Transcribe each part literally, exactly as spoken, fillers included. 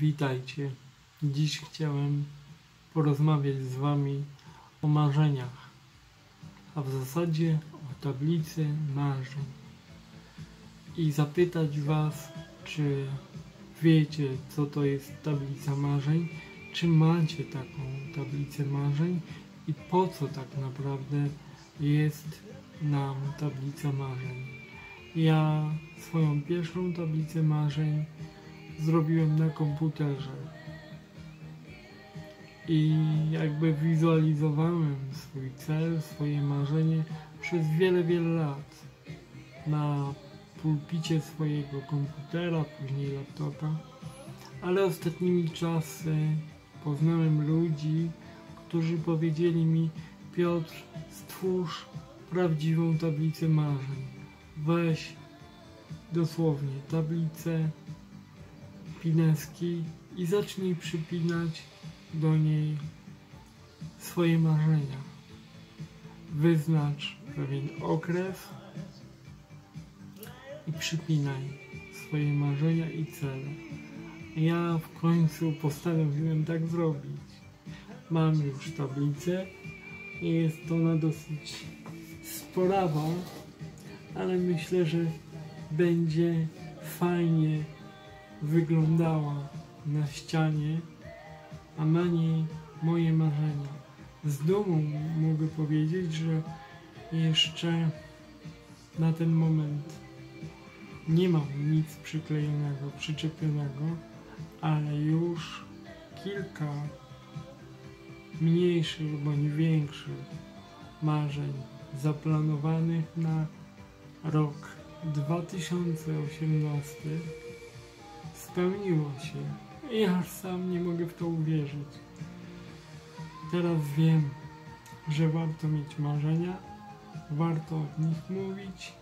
Witajcie. Dziś chciałem porozmawiać z Wami o marzeniach, a w zasadzie o tablicy marzeń i zapytać Was, czy wiecie, co to jest tablica marzeń, czy macie taką tablicę marzeń i po co tak naprawdę jest nam tablica marzeń. Ja swoją pierwszą tablicę marzeń zrobiłem na komputerze i jakby wizualizowałem swój cel, swoje marzenie przez wiele, wiele lat na pulpicie swojego komputera, później laptopa, ale ostatnimi czasy poznałem ludzi, którzy powiedzieli mi: Piotr, stwórz prawdziwą tablicę marzeń, weź dosłownie tablicę pineski i zacznij przypinać do niej swoje marzenia. Wyznacz pewien okres i przypinaj swoje marzenia i cele. Ja w końcu postanowiłem tak zrobić. Mam już tablicę i jest ona dosyć sporawa, ale myślę, że będzie fajnie wyglądała na ścianie, a na niej moje marzenia. Z dumą mogę powiedzieć, że jeszcze na ten moment nie mam nic przyklejonego, przyczepionego, ale już kilka mniejszych bądź większych marzeń zaplanowanych na rok dwa tysiące osiemnasty spełniło się. Ja sam nie mogę w to uwierzyć. Teraz wiem, że warto mieć marzenia, warto o nich mówić,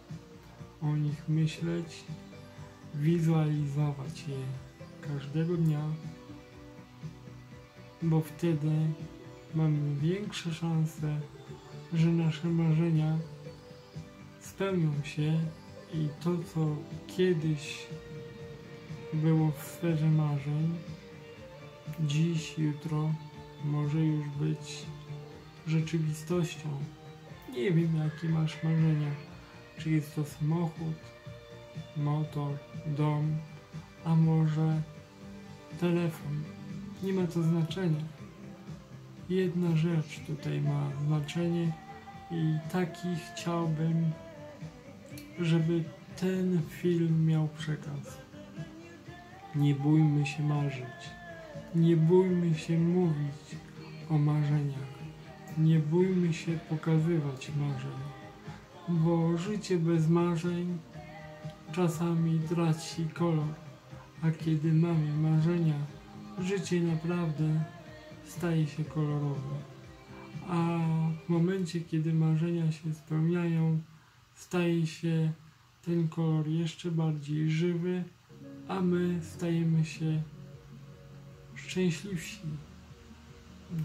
o nich myśleć, wizualizować je każdego dnia, bo wtedy mamy większe szanse, że nasze marzenia spełnią się i to, co kiedyś było w sferze marzeń, dziś, jutro może już być rzeczywistością. Nie wiem, jakie masz marzenia, czy jest to samochód, motor, dom, a może telefon. Nie ma to znaczenia. Jedna rzecz tutaj ma znaczenie i taki chciałbym, żeby ten film miał przekaz. Nie bójmy się marzyć, nie bójmy się mówić o marzeniach, nie bójmy się pokazywać marzeń, bo życie bez marzeń czasami traci kolor, a kiedy mamy marzenia, życie naprawdę staje się kolorowe, a w momencie, kiedy marzenia się spełniają, staje się ten kolor jeszcze bardziej żywy, a my stajemy się szczęśliwsi.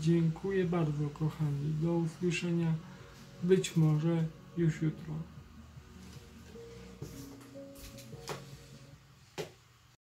Dziękuję bardzo, kochani. Do usłyszenia, być może już jutro.